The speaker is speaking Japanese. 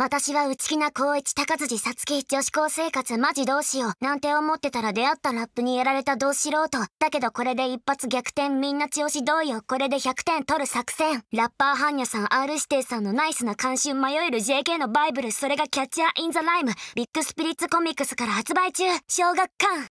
私は内気な高一高辻さつき、女子高生活マジどうしようなんて思ってたら出会ったラップにやられたどうしろうと。だけどこれで一発逆転、みんな調子どうよ、これで100点取る作戦。ラッパーハンニャさん、 R 指定さんのナイスな監修、迷える JK のバイブル、それがキャッチャーインザライム、ビッグスピリッツコミックスから発売中。小学館